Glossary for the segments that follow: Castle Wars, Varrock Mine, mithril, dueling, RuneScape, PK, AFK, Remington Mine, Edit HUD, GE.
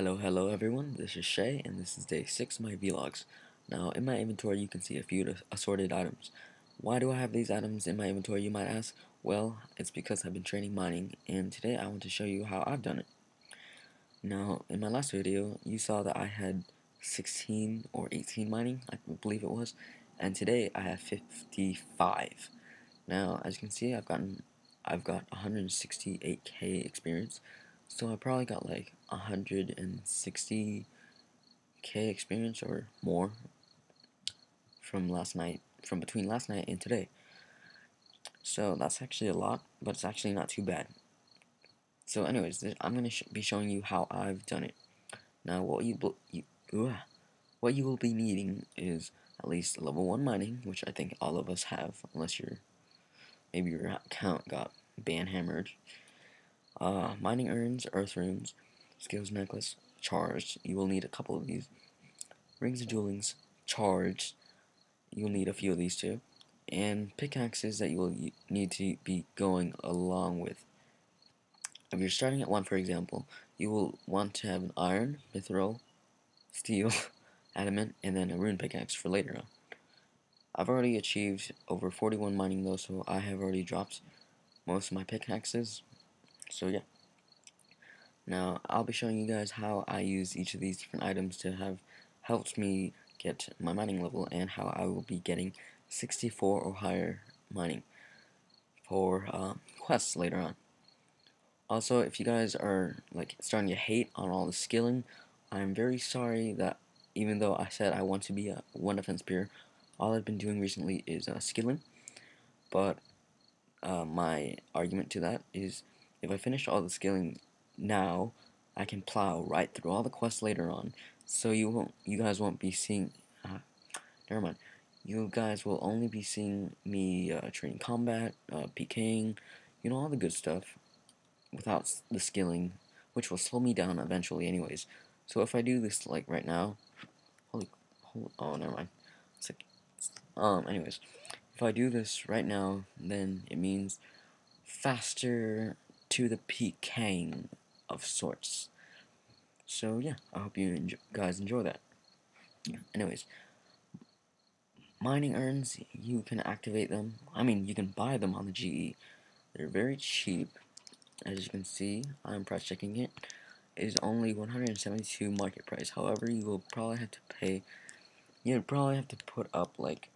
Hello everyone, this is Shay, and this is day 6 of my vlogs. Now, in my inventory you can see a few assorted items. Why do I have these items in my inventory, you might ask? Well, it's because I've been training mining, and today I want to show you how I've done it. Now, in my last video, you saw that I had 16 or 18 mining, I believe it was, and today I have 55. Now, as you can see, I've got 168k experience. So I probably got like 160k experience or more from last night, from between last night and today. So that's actually a lot, but it's actually not too bad. So anyways, I'm going to be showing you how I've done it. Now what you will be needing is at least level 1 mining, which I think all of us have, unless maybe your account got banhammered. Mining urns, earth rooms, skills necklace, charged. You will need a couple of these. Rings of duelings, charged. You'll need a few of these too. And pickaxes that you will need to be going along with. If you're starting at 1, for example, you will want to have an iron, mithril, steel, adamant, and then a rune pickaxe for later on. I've already achieved over 41 mining though, so I have already dropped most of my pickaxes. So yeah, now I'll be showing you guys how I use each of these different items to have helped me get my mining level, and how I will be getting 64 or higher mining for quests later on. Also, if you guys are like starting to hate on all the skilling, I'm very sorry that even though I said I want to be a 1 defense peer, all I've been doing recently is skilling. But my argument to that is, if I finish all the skilling now, I can plow right through all the quests later on. So you guys won't be seeing. Never mind. You guys will only be seeing me training combat, PKing, you know, all the good stuff, without the skilling, which will slow me down eventually, anyways. So if I do this like right now, oh never mind. It's like, anyways, if I do this right now, then it means faster to the PKing of sorts. So yeah, I hope you guys enjoy that. Yeah. Anyways, mining urns, you can activate them. I mean, you can buy them on the GE. They're very cheap. As you can see, I'm price checking it. It is only 172 market price. However, you will probably have to pay, you'd probably have to put up like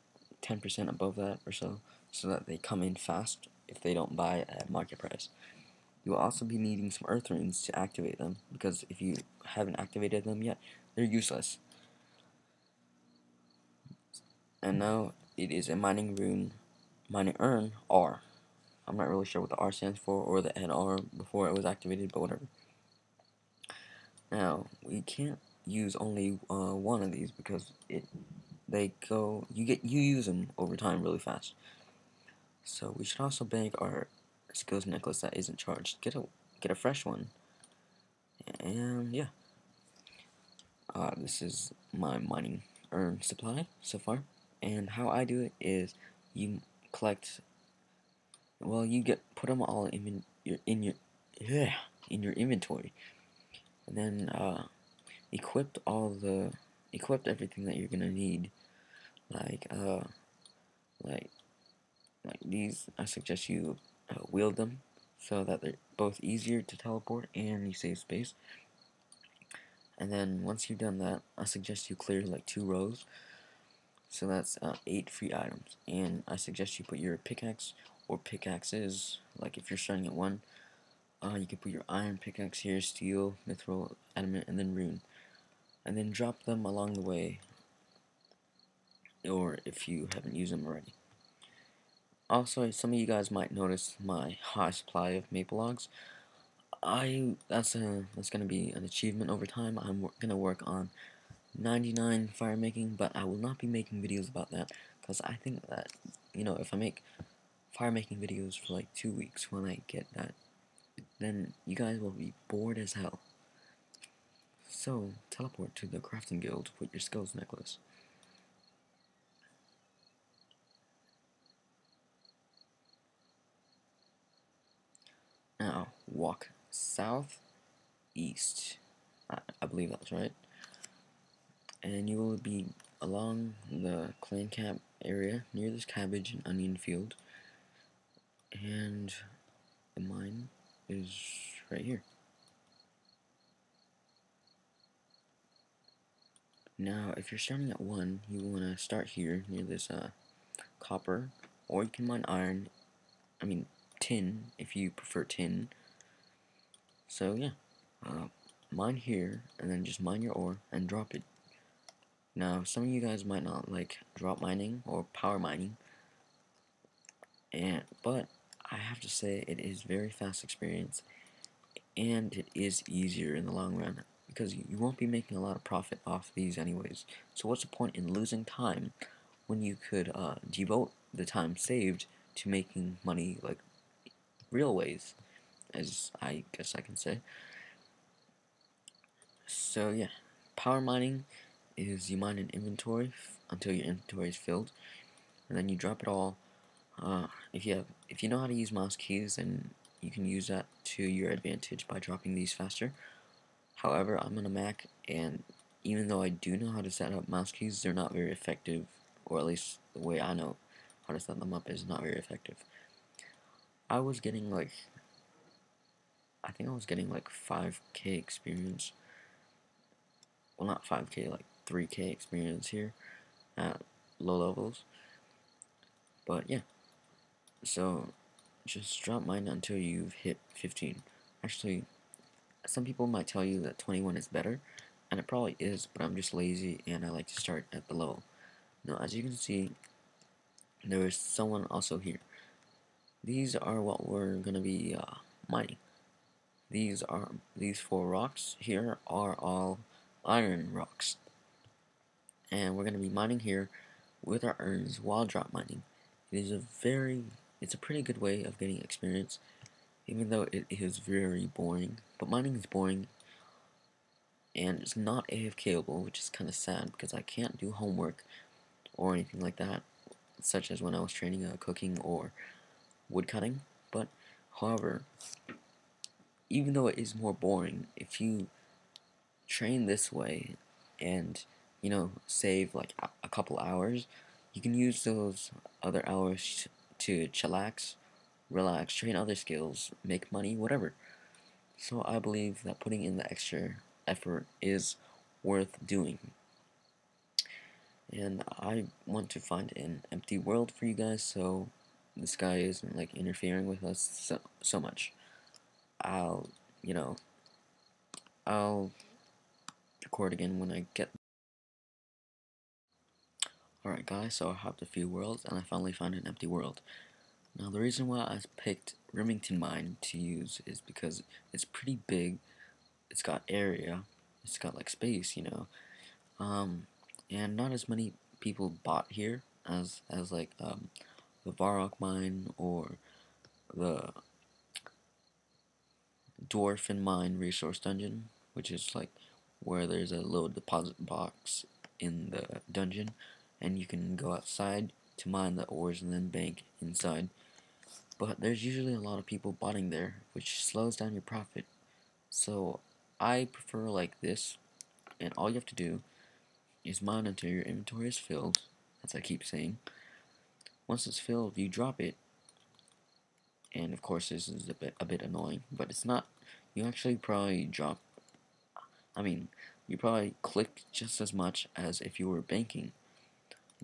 10% above that or so that they come in fast if they don't buy at market price. You'll also be needing some earth runes to activate them, because if you haven't activated them yet, they're useless. And now it is a mining urn R. I'm not really sure what the R stands for, or the NR before it was activated, but whatever. Now we can't use only one of these, because you use them over time really fast. So we should also bank our skills necklace that isn't charged. Get a fresh one. And yeah, this is my mining urn supply so far. And how I do it is, you collect. Well, you get put them all in your inventory, and then equip everything that you're gonna need, like these. I suggest you wield them so that they're both easier to teleport and you save space. And then once you've done that, I suggest you clear like 2 rows. So that's 8 free items. And I suggest you put your pickaxe or pickaxes, like if you're starting at 1, you can put your iron pickaxe here, steel, mithril, adamant, and then rune. And then drop them along the way, or if you haven't used them already. Also, some of you guys might notice my high supply of maple logs. That's gonna be an achievement over time. I'm gonna work on 99 fire making, but I will not be making videos about that, because I think that, you know, if I make fire making videos for like 2 weeks when I get that, then you guys will be bored as hell. So teleport to the crafting guild to put your skills necklace. Now walk south east. I believe that's right. And you will be along the clan camp area near this cabbage and onion field, and the mine is right here. Now if you're starting at 1, you want to start here near this copper, or you can mine iron, I mean tin if you prefer tin. So yeah, mine here and then just mine your ore and drop it. Now some of you guys might not like drop mining or power mining, but I have to say it is very fast experience, and it is easier in the long run because you won't be making a lot of profit off these anyways. So what's the point in losing time when you could devote the time saved to making money like real ways, as I guess I can say. So yeah, power mining is you mine an inventory until your inventory is filled, and then you drop it all. If you know how to use mouse keys, then you can use that to your advantage by dropping these faster. However, I'm on a Mac, and even though I do know how to set up mouse keys, they're not very effective, or at least the way I know how to set them up is not very effective. I was getting like, I think I was getting like 5k experience. Well, not 5k, like 3k experience here at low levels. But yeah, so just drop mine until you've hit 15. Actually, some people might tell you that 21 is better, and it probably is, but I'm just lazy and I like to start at the level. Now as you can see, there is someone also here. These are what we're gonna be mining. These 4 rocks here are all iron rocks, and we're gonna be mining here with our urns while drop mining. It is it's a pretty good way of getting experience, even though it is very boring. But mining is boring, and it's not AFKable, which is kind of sad because I can't do homework or anything like that, such as when I was training cooking or woodcutting. But however, even though it is more boring, if you train this way and you know save like a couple hours, you can use those other hours to chillax, relax, train other skills, make money, whatever. So I believe that putting in the extra effort is worth doing. And I want to find an empty world for you guys so this guy isn't like interfering with us so much. I'll record again when I get. Alright guys, so I hopped a few worlds and I finally found an empty world. Now the reason why I picked Remington Mine to use is because it's pretty big, it's got area, it's got like space, you know, and not as many people bought here as like the Varrock Mine or the Dwarfen Mine Resource Dungeon, which is like where there's a little deposit box in the dungeon and you can go outside to mine the ores and then bank inside. But there's usually a lot of people botting there, which slows down your profit. So I prefer like this, and all you have to do is mine until your inventory is filled, as I keep saying. Once it's filled, you drop it, and of course this is a bit annoying, but it's not. You actually probably drop, I mean, you probably click just as much as if you were banking.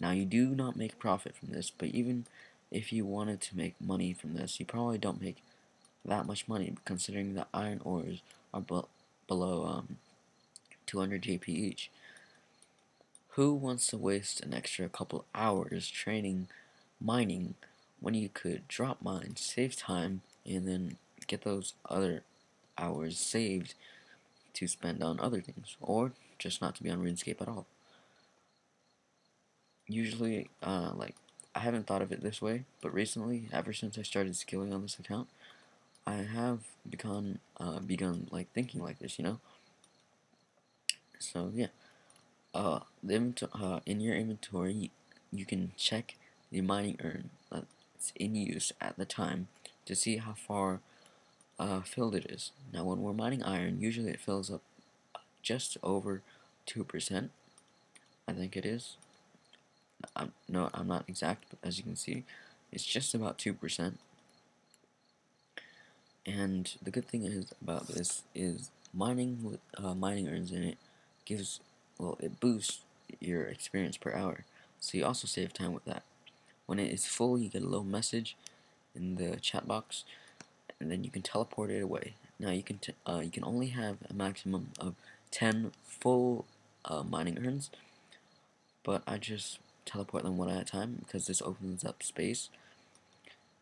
Now you do not make profit from this, but even if you wanted to make money from this, you probably don't make that much money, considering the iron ores are below 200 JP each. Who wants to waste an extra couple hours training mining when you could drop mine, save time, and then get those other hours saved to spend on other things, or just not to be on RuneScape at all? Usually, like, I haven't thought of it this way, but recently, ever since I started skilling on this account, I have begun like thinking like this, you know. So yeah. In your inventory, you can check the mining urn that's in use at the time to see how far filled it is. Now when we're mining iron, usually it fills up just over 2%, I think it is. No, I'm not exact, but as you can see, it's just about 2%. And the good thing is about this is mining with mining earns in it gives, well, it boosts your experience per hour, so you also save time with that. When it is full, you get a little message in the chat box, and then you can teleport it away. Now you can only have a maximum of 10 full mining urns, but I just teleport them one at a time because this opens up space.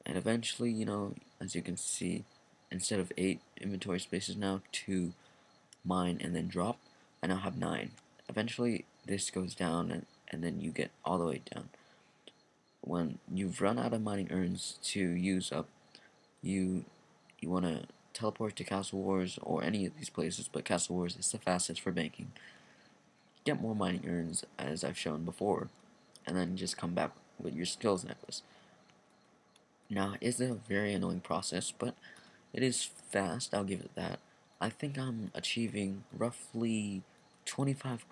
And eventually, you know, as you can see, instead of 8 inventory spaces now to mine and then drop, I now have 9. Eventually this goes down, and then you get all the way down. When you've run out of mining urns to use up, you want to teleport to Castle Wars or any of these places, but Castle Wars is the fastest for banking. Get more mining urns, as I've shown before, and then just come back with your skills necklace. Now, it's a very annoying process, but it is fast, I'll give it that. I think I'm achieving roughly 25k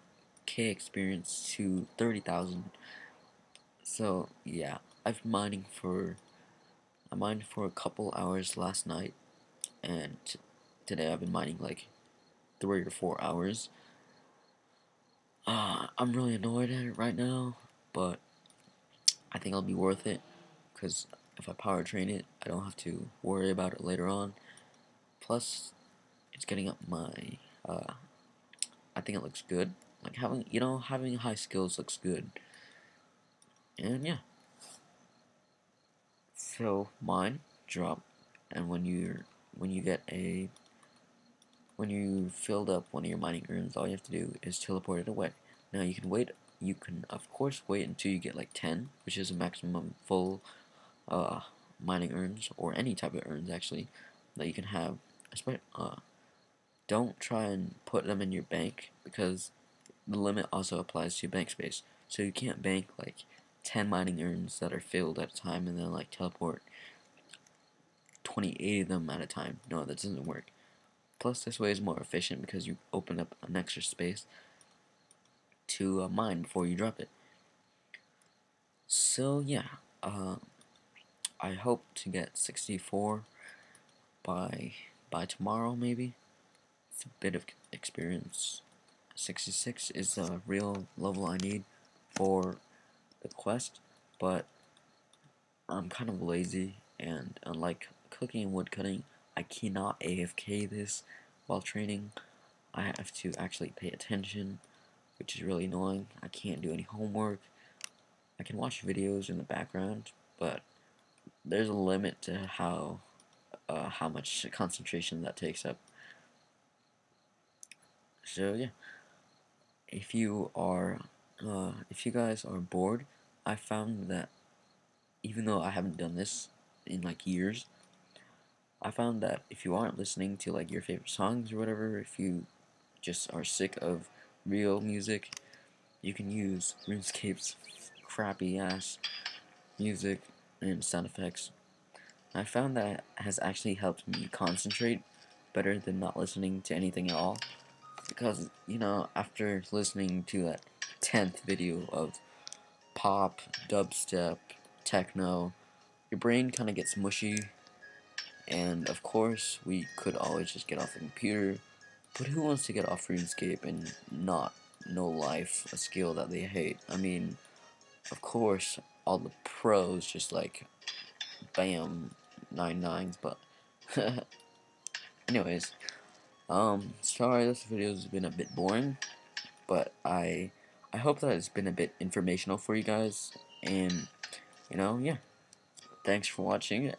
experience to 30,000. So yeah, I mined for a couple hours last night, and today I've been mining like 3 or 4 hours. I'm really annoyed at it right now, but I think I'll be worth it, because if I power train it, I don't have to worry about it later on. Plus, it's getting up my, I think it looks good. Like having high skills looks good. And yeah. So mine, drop, and when you filled up one of your mining urns, all you have to do is teleport it away. Now you can wait, of course wait until you get like 10, which is a maximum full mining urns, or any type of urns actually that you can have. Don't try and put them in your bank, because the limit also applies to bank space, so you can't bank like 10 mining urns that are filled at a time and then like teleport 28 of them at a time. No, that doesn't work. Plus, this way is more efficient because you open up an extra space to mine before you drop it. So yeah, I hope to get 64 by tomorrow, maybe. It's a bit of experience. 66 is the real level I need for the quest, but I'm kind of lazy, and unlike cooking and woodcutting, I cannot AFK this while training. I have to actually pay attention, which is really annoying. I can't do any homework. I can watch videos in the background, but there's a limit to how much concentration that takes up. So yeah, if you guys are bored, I found that even though I haven't done this in like years, I found that if you aren't listening to like your favorite songs or whatever, if you just are sick of real music, you can use RuneScape's crappy ass music and sound effects. I found that has actually helped me concentrate better than not listening to anything at all, because, you know, after listening to that 10th video of pop, dubstep, techno, your brain kind of gets mushy, and of course we could always just get off the computer, but who wants to get off RuneScape and not know life, a skill that they hate? I mean, of course, all the pros just like bam 9 nines, but anyways, sorry this video has been a bit boring, but I hope that it's been a bit informational for you guys, and you know, yeah, thanks for watching.